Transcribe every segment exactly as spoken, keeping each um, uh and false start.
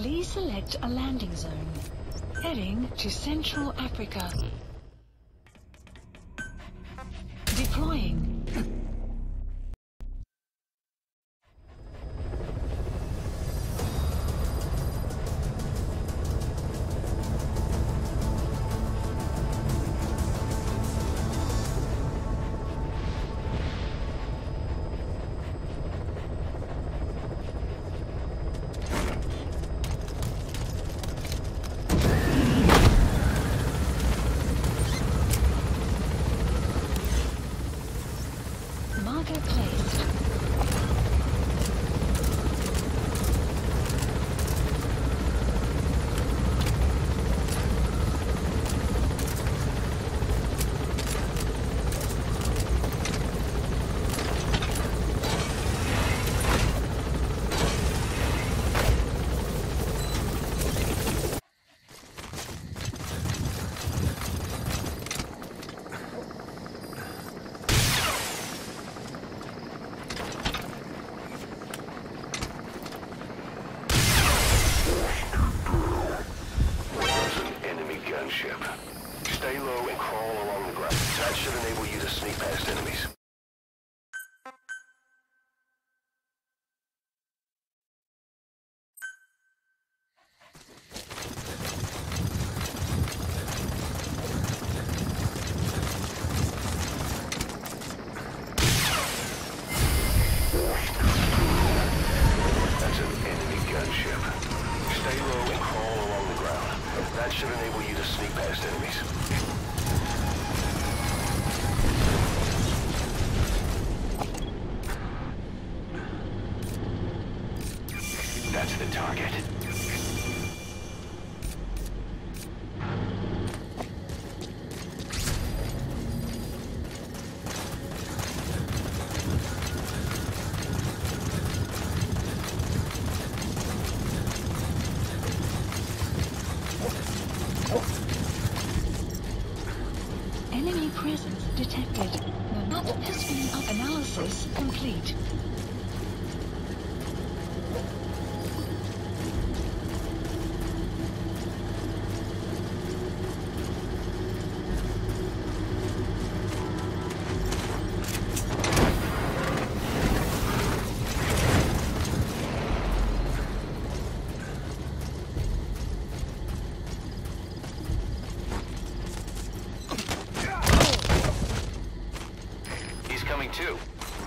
Please select a landing zone. Heading to Central Africa. Deploying.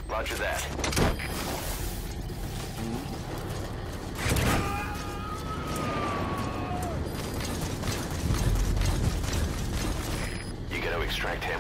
Roger that. You gotta extract him.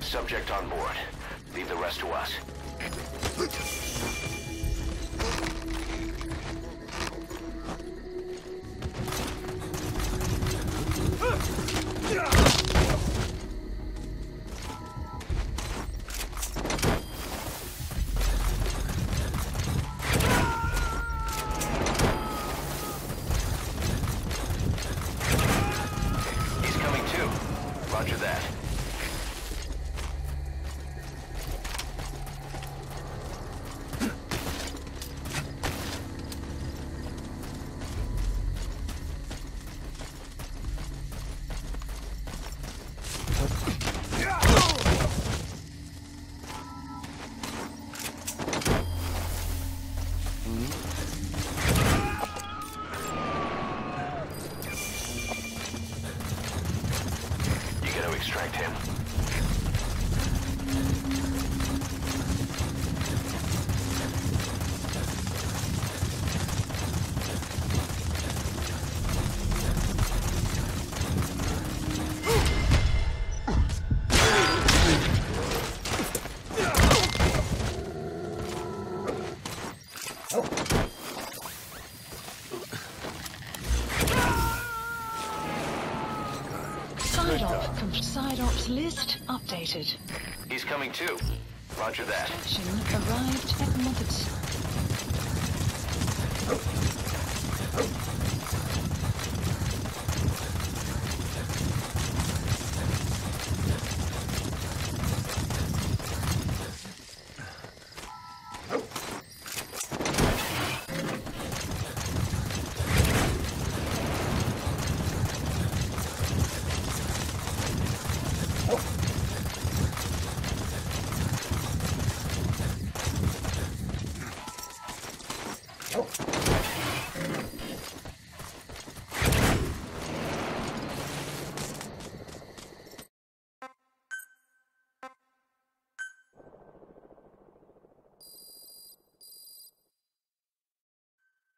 Subject on board. Leave the rest to us. He's coming too. Roger that. Side ops, side ops list updated. He's coming too. Roger that. Station arrived at methods.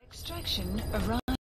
Extraction arrived.